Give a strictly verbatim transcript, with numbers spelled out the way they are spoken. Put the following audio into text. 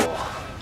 animal.